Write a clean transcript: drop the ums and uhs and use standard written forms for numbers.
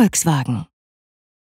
Volkswagen.